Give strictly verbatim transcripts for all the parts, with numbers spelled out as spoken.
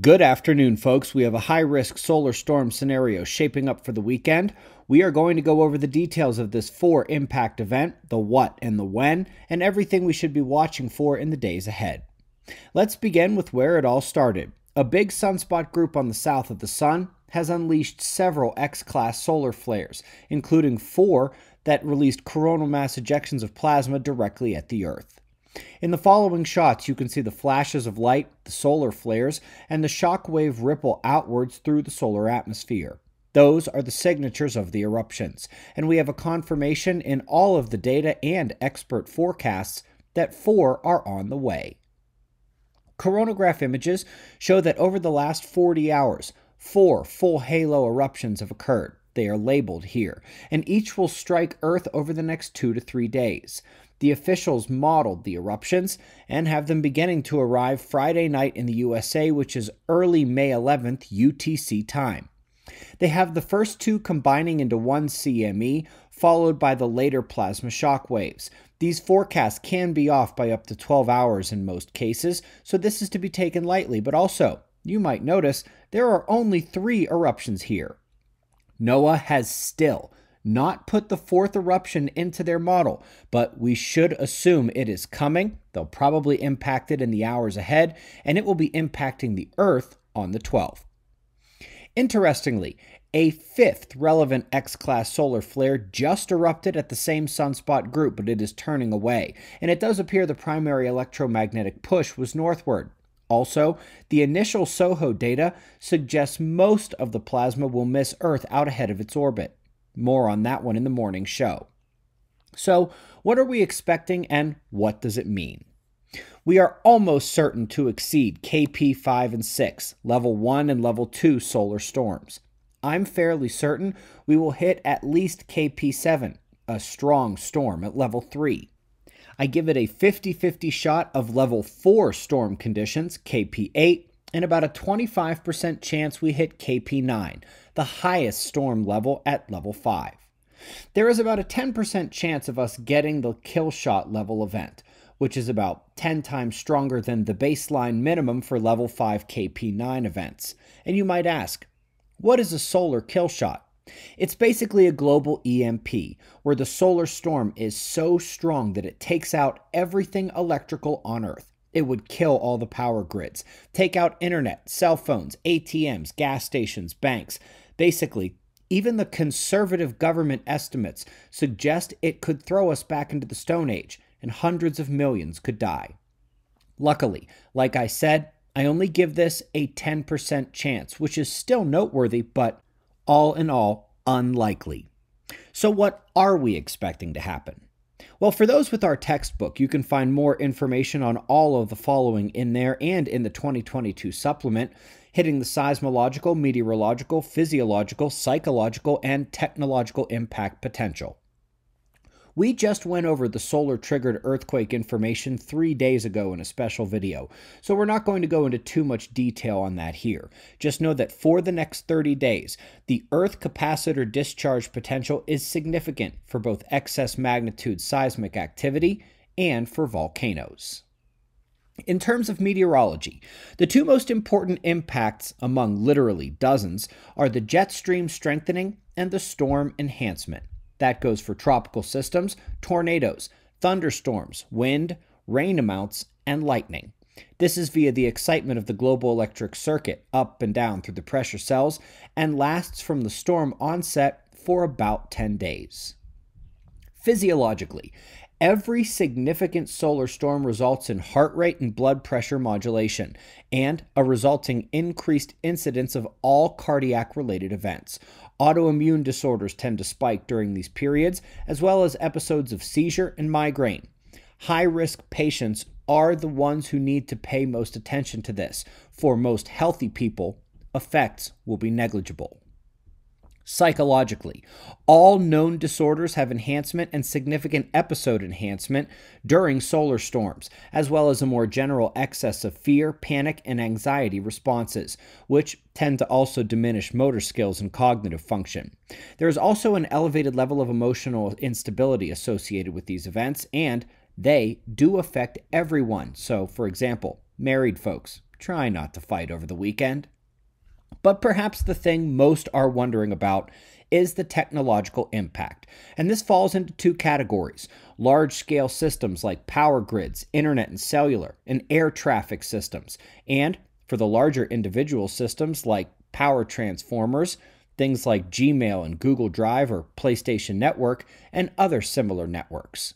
Good afternoon, folks. We have a high-risk solar storm scenario shaping up for the weekend. We are going to go over the details of this four impact event, the what and the when, and everything we should be watching for in the days ahead. Let's begin with where it all started. A big sunspot group on the south of the sun has unleashed several X class solar flares, including four that released coronal mass ejections of plasma directly at the Earth. In the following shots, you can see the flashes of light, the solar flares, and the shock wave ripple outwards through the solar atmosphere. Those are the signatures of the eruptions, and we have a confirmation in all of the data and expert forecasts that four are on the way. Coronagraph images show that over the last forty hours, four full halo eruptions have occurred. They are labeled here, and each will strike Earth over the next two to three days. The officials modeled the eruptions and have them beginning to arrive Friday night in the U S A, which is early May eleventh U T C time. They have the first two combining into one C M E, followed by the later plasma shock waves. These forecasts can be off by up to twelve hours in most cases, so this is to be taken lightly, but also, you might notice, there are only three eruptions here. NOAA has still not put the fourth eruption into their model, but we should assume it is coming. They'll probably impact it in the hours ahead, and it will be impacting the Earth on the twelfth. Interestingly, a fifth relevant X class solar flare just erupted at the same sunspot group, but it is turning away, and it does appear the primary electromagnetic push was northward. Also, the initial SOHO data suggests most of the plasma will miss Earth out ahead of its orbit. More on that one in the morning show. So, what are we expecting and what does it mean? We are almost certain to exceed K P five and six, level one and level two solar storms. I'm fairly certain we will hit at least K P seven, a strong storm at level three. I give it a fifty fifty shot of level four storm conditions, K P eight, and about a twenty-five percent chance we hit K P nine, the highest storm level at level five. There is about a ten percent chance of us getting the kill shot level event, which is about ten times stronger than the baseline minimum for level five K P nine events. And you might ask, what is a solar kill shot? It's basically a global E M P, where the solar storm is so strong that it takes out everything electrical on Earth. It would kill all the power grids, take out internet, cell phones, A T Ms, gas stations, banks. Basically, even the conservative government estimates suggest it could throw us back into the Stone Age, and hundreds of millions could die. Luckily, like I said, I only give this a ten percent chance, which is still noteworthy, but all in all, unlikely. So what are we expecting to happen? Well, for those with our textbook, you can find more information on all of the following in there and in the twenty twenty-two supplement, hitting the seismological, meteorological, physiological, psychological, and technological impact potential. We just went over the solar-triggered earthquake information three days ago in a special video, so we're not going to go into too much detail on that here. Just know that for the next thirty days, the Earth capacitor discharge potential is significant for both excess magnitude seismic activity and for volcanoes. In terms of meteorology, the two most important impacts among literally dozens are the jet stream strengthening and the storm enhancement. That goes for tropical systems, tornadoes, thunderstorms, wind, rain amounts, and lightning. This is via the excitement of the global electric circuit up and down through the pressure cells and lasts from the storm onset for about ten days. Physiologically, every significant solar storm results in heart rate and blood pressure modulation and a resulting increased incidence of all cardiac-related events. Autoimmune disorders tend to spike during these periods, as well as episodes of seizure and migraine. High-risk patients are the ones who need to pay most attention to this. For most healthy people, effects will be negligible. Psychologically, all known disorders have enhancement and significant episode enhancement during solar storms, as well as a more general excess of fear, panic, and anxiety responses, which tend to also diminish motor skills and cognitive function. There is also an elevated level of emotional instability associated with these events, and they do affect everyone. So, for example, married folks, try not to fight over the weekend. But perhaps the thing most are wondering about is the technological impact. And this falls into two categories: large-scale systems like power grids, internet and cellular, and air traffic systems. And for the larger individual systems like power transformers, things like Gmail and Google Drive or PlayStation Network, and other similar networks.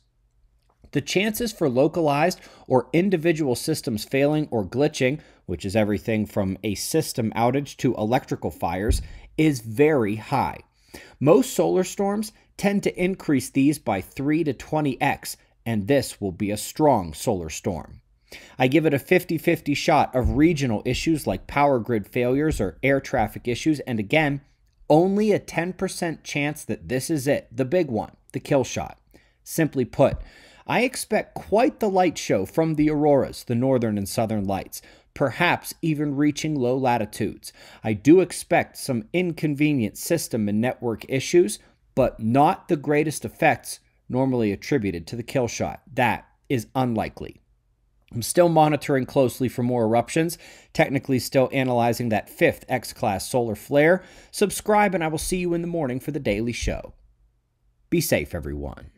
The chances for localized or individual systems failing or glitching, which is everything from a system outage to electrical fires, is very high. Most solar storms tend to increase these by three to twenty x, and this will be a strong solar storm. I give it a fifty fifty shot of regional issues like power grid failures or air traffic issues, and again, only a ten percent chance that this is it, the big one, the kill shot. Simply put, I expect quite the light show from the auroras, the northern and southern lights, perhaps even reaching low latitudes. I do expect some inconvenient system and network issues, but not the greatest effects normally attributed to the kill shot. That is unlikely. I'm still monitoring closely for more eruptions, technically still analyzing that fifth X-class solar flare. Subscribe and I will see you in the morning for the daily show. Be safe, everyone.